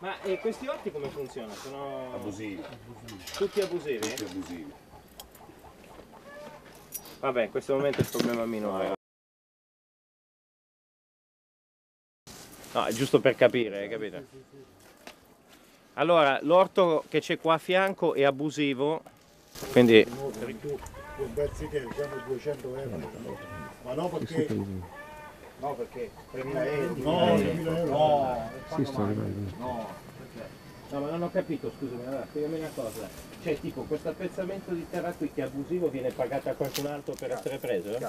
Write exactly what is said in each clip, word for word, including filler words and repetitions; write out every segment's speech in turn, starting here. Ma e questi orti come funzionano? Sono abusivi. abusivi. Tutti abusivi? Tutti abusivi. Vabbè, in questo momento è il problema minore. No, è giusto per capire, eh, capito? Allora, l'orto che c'è qua a fianco è abusivo, quindi... Un pezzichino, diciamo duecento euro. Ma no, perché... No, perché tremila euro, no, duemila euro, no, sì, sto arrivando. No, perché? No, ma non ho capito, scusami, allora spiegami una cosa. Cioè, tipo, questo appezzamento di terra qui che è abusivo viene pagato a qualcun altro per Car essere preso? Eh?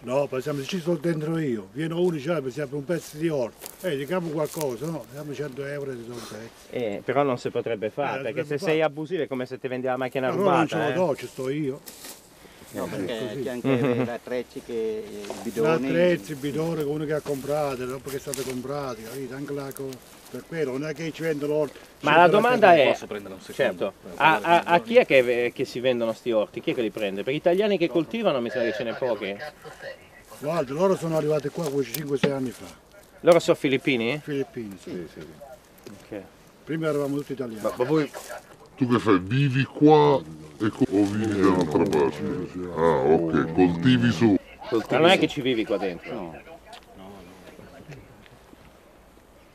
No, pensiamo, ci sono dentro io, vieno uno, cioè, pensiamo un pezzo di orto, eh, diciamo qualcosa, no? Diamo cento euro e ti sono pezzi. Eh, però non si potrebbe fare, eh, perché se fare. Sei abusivo è come se ti vendi la macchina rubata. No, non ce lo do, ci sto io. No, perché c'è anche mm-hmm. l'attrezzi che il bidone. L'attrezzi, il bidone, uno che ha comprato, dopo che è stato comprato, capito? Anche la cosa. Per quello non è che ci vendono orti. Ma la domanda è, posso prendere un secondo, certo, a, a, a chi è che, che si vendono sti orti? Chi è che li prende? Per gli italiani che coltivano mi sa che ce ne pochi. Guarda, loro sono arrivati qua cinque sei anni fa. Loro sono filippini? Filippini, sì, sì, sì. Okay. Prima eravamo tutti italiani. Ma, ma voi... Tu che fai? Vivi qua? E o vivi da un'altra parte? Ah, ok, coltivi su. Ma non è che ci vivi qua dentro? No, no, no.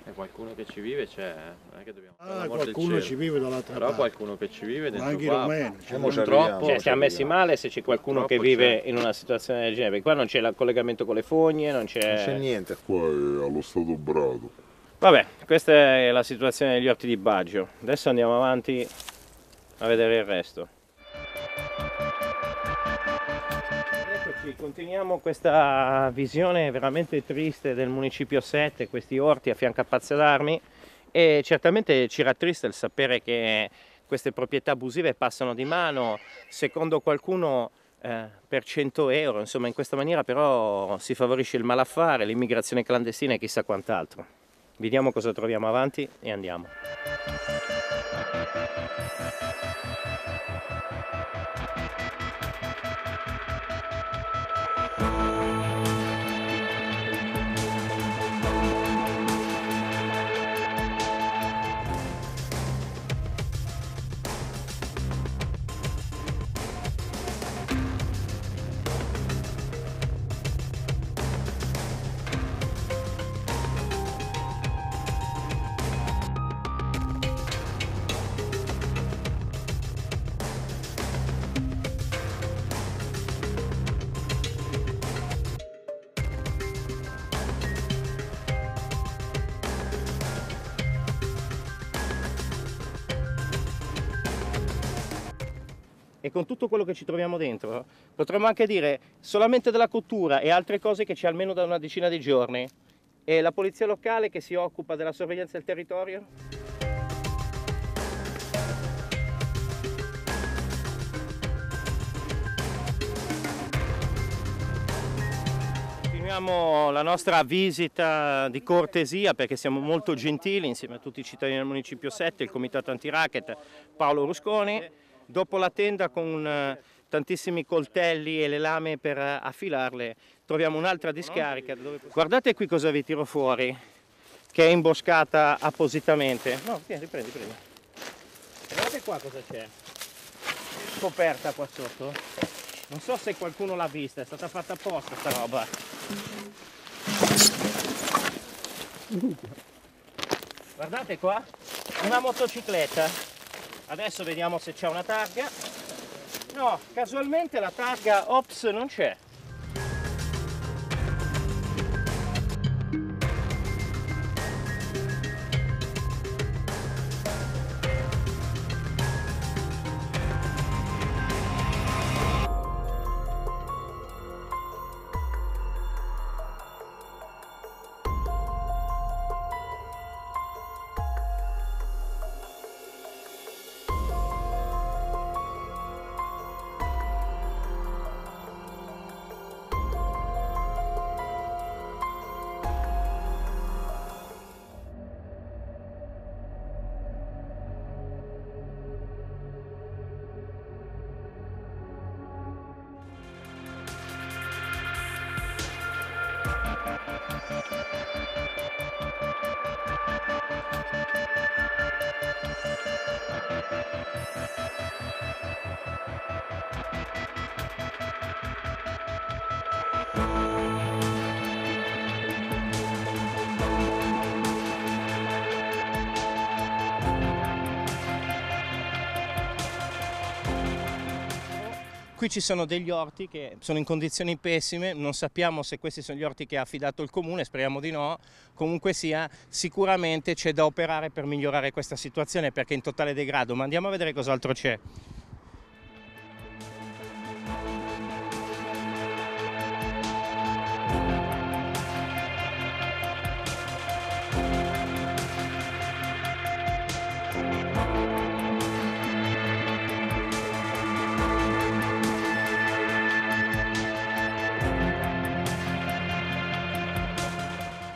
E qualcuno che ci vive c'è, non è che dobbiamo... Ah, qualcuno ci vive dall'altra parte. Però qualcuno che ci vive dentro qua. Ma anche i romeni. Purtroppo... Cioè, siamo messi male se c'è qualcuno che vive in una situazione del genere, perché qua non c'è il collegamento con le fogne, non c'è... Non c'è niente. Qua è allo stato brado. Vabbè, questa è la situazione degli orti di Baggio. Adesso andiamo avanti a vedere il resto. Continuiamo questa visione veramente triste del municipio sette, questi orti a fianco a Piazza d'Armi, e certamente ci rattrista il sapere che queste proprietà abusive passano di mano, secondo qualcuno eh, per cento euro, insomma in questa maniera però si favorisce il malaffare, l'immigrazione clandestina e chissà quant'altro. Vediamo cosa troviamo avanti e andiamo. E con tutto quello che ci troviamo dentro, potremmo anche dire solamente della cottura e altre cose che c'è almeno da una decina di giorni. E la polizia locale che si occupa della sorveglianza del territorio? Facciamo la nostra visita di cortesia perché siamo molto gentili insieme a tutti i cittadini del Municipio sette, il Comitato Antiracket, Paolo Rusconi, dopo la tenda con tantissimi coltelli e le lame per affilarle troviamo un'altra discarica. Dove... Guardate qui cosa vi tiro fuori, che è imboscata appositamente. No, prendi, prendi, prendi. Guardate qua cosa c'è, scoperta qua sotto. Non so se qualcuno l'ha vista, è stata fatta apposta sta roba. Guardate qua, una motocicletta. Adesso vediamo se c'è una targa. No, casualmente la targa O P S non c'è. Qui ci sono degli orti che sono in condizioni pessime, non sappiamo se questi sono gli orti che ha affidato il comune, speriamo di no, comunque sia sicuramente c'è da operare per migliorare questa situazione perché è in totale degrado, ma andiamo a vedere cos'altro c'è.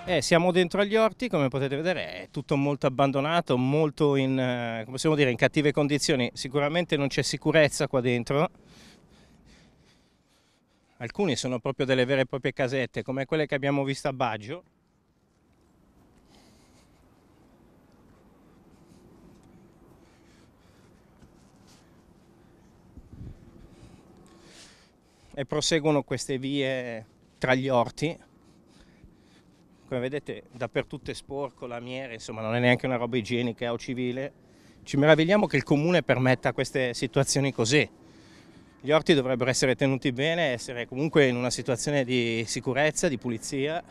Eh, siamo dentro agli orti, come potete vedere è tutto molto abbandonato, molto in, eh, possiamo dire, in cattive condizioni, sicuramente non c'è sicurezza qua dentro. Alcuni sono proprio delle vere e proprie casette, come quelle che abbiamo visto a Baggio. E proseguono queste vie tra gli orti. Come vedete dappertutto è sporco, lamiere, insomma non è neanche una roba igienica o civile. Ci meravigliamo che il comune permetta queste situazioni così. Gli orti dovrebbero essere tenuti bene, essere comunque in una situazione di sicurezza, di pulizia.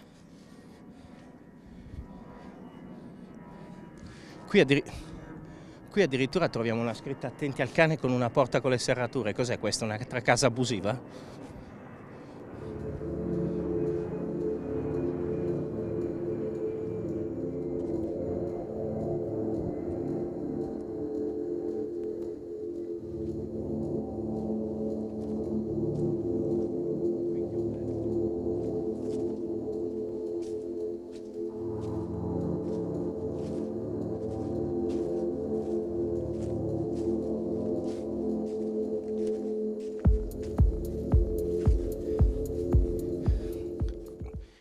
Qui, addir- qui addirittura troviamo una scritta "Attenti al cane" con una porta con le serrature. Cos'è questa? Un'altra casa abusiva?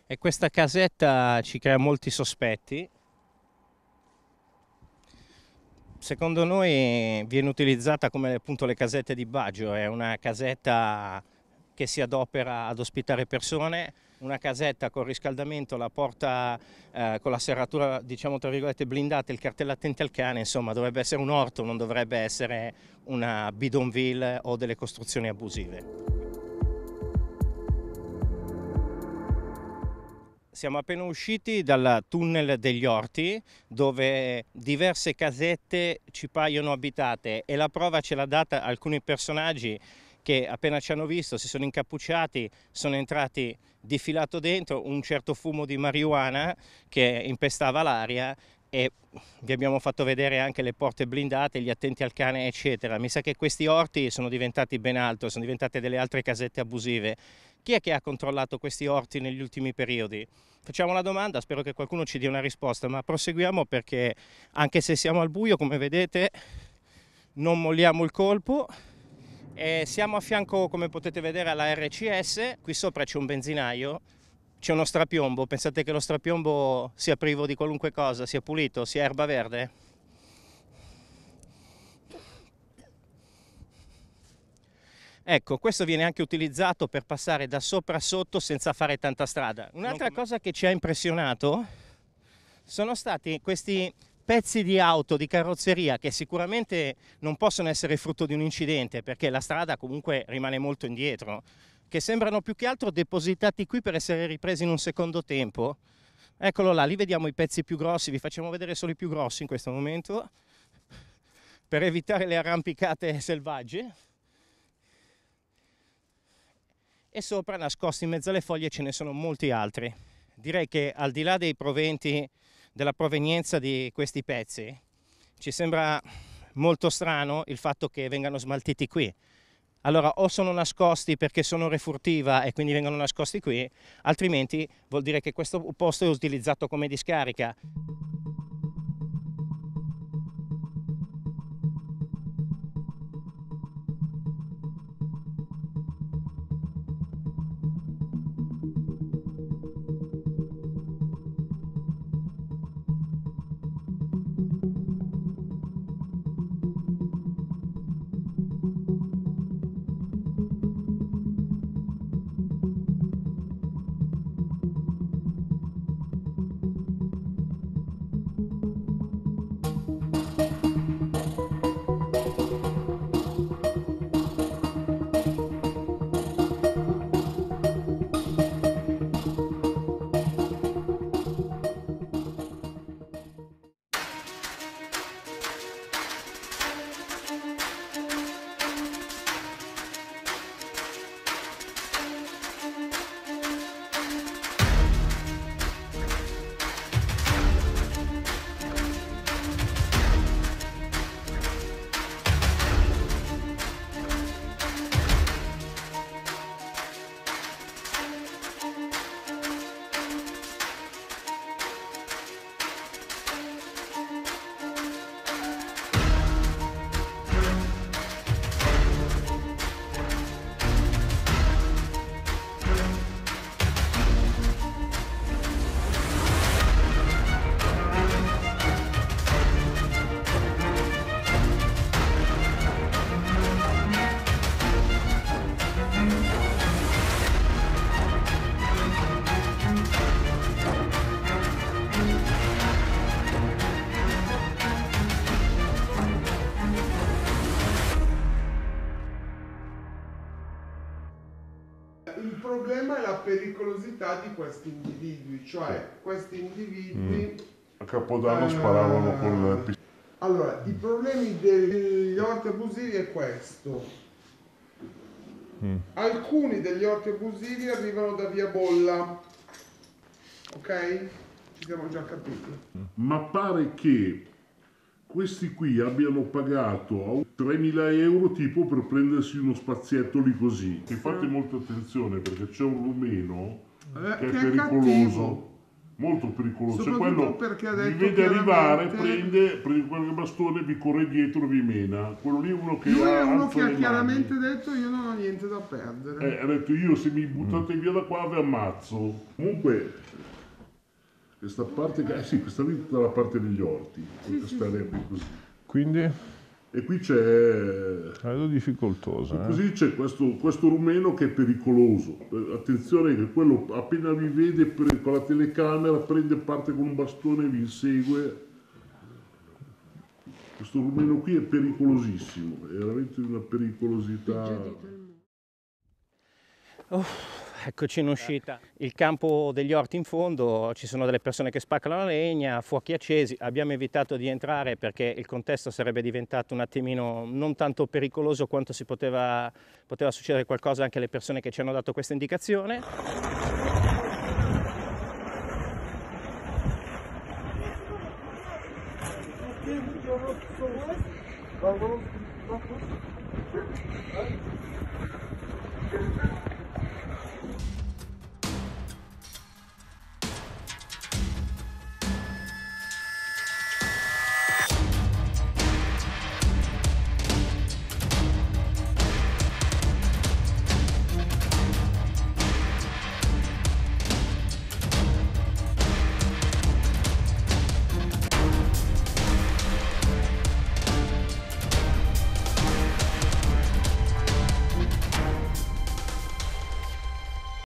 E questa casetta ci crea molti sospetti. Secondo noi viene utilizzata come appunto le casette di Baggio, è una casetta che si adopera ad ospitare persone, una casetta con riscaldamento, la porta eh, con la serratura diciamo tra virgolette blindata, il cartello "Attenti al cane", insomma dovrebbe essere un orto, non dovrebbe essere una bidonville o delle costruzioni abusive. Siamo appena usciti dal tunnel degli orti dove diverse casette ci paiono abitate e la prova ce l'ha data alcuni personaggi che appena ci hanno visto si sono incappucciati, sono entrati di filato dentro, un certo fumo di marijuana che impestava l'aria e vi abbiamo fatto vedere anche le porte blindate, gli "Attenti al cane" eccetera. Mi sa che questi orti sono diventati ben altro, sono diventate delle altre casette abusive Chi è che ha controllato questi orti negli ultimi periodi? Facciamo la domanda, spero che qualcuno ci dia una risposta, ma proseguiamo perché anche se siamo al buio, come vedete, non molliamo il colpo. E siamo a fianco, come potete vedere, alla R C S, qui sopra c'è un benzinaio, c'è uno strapiombo, pensate che lo strapiombo sia privo di qualunque cosa, sia pulito, sia erba verde? Ecco, questo viene anche utilizzato per passare da sopra a sotto senza fare tanta strada. Un'altra cosa che ci ha impressionato sono stati questi pezzi di auto, di carrozzeria, che sicuramente non possono essere frutto di un incidente perché la strada comunque rimane molto indietro, che sembrano più che altro depositati qui per essere ripresi in un secondo tempo. Eccolo là, lì vediamo i pezzi più grossi, vi facciamo vedere solo i più grossi in questo momento per evitare le arrampicate selvagge. E sopra, nascosti in mezzo alle foglie, ce ne sono molti altri. Direi che al di là dei proventi, della provenienza di questi pezzi, ci sembra molto strano il fatto che vengano smaltiti qui. Allora o sono nascosti perché sono refurtiva e quindi vengono nascosti qui, altrimenti vuol dire che questo posto è utilizzato come discarica. Il problema è la pericolosità di questi individui, cioè questi individui... Mm. A Capodanno eh, sparavano con le pistole. Allora, i problemi degli orti abusivi è questo. Mm. Alcuni degli orti abusivi arrivano da Via Bolla, ok? Ci siamo già capiti. Mm. Ma pare che questi qui abbiano pagato tremila euro tipo per prendersi uno spazietto lì così. E fate molta attenzione perché c'è un rumeno eh, che, che è pericoloso, cattivo. Molto pericoloso. Cioè quello perché ha detto vi vede arrivare, prende, prende quel bastone, vi corre dietro, vi mena. Quello lì è uno che, ha, è uno che ha chiaramente mani. detto io non ho niente da perdere. Eh, ha detto io se mi buttate mm. via da qua vi ammazzo. Comunque... Questa parte, eh sì, questa lì è tutta la parte degli orti, sì, questa sì, sì. Così. Quindi? E qui c'è... È difficoltosa. E così eh? c'è questo, questo rumeno che è pericoloso. Attenzione che quello appena vi vede pre, con la telecamera prende parte con un bastone e vi insegue. Questo rumeno qui è pericolosissimo, è veramente una pericolosità... Oh. Eccoci in uscita. Il campo degli orti in fondo, ci sono delle persone che spaccano la legna, fuochi accesi. Abbiamo evitato di entrare perché il contesto sarebbe diventato un attimino non tanto pericoloso quanto si poteva, poteva succedere qualcosa anche alle persone che ci hanno dato questa indicazione.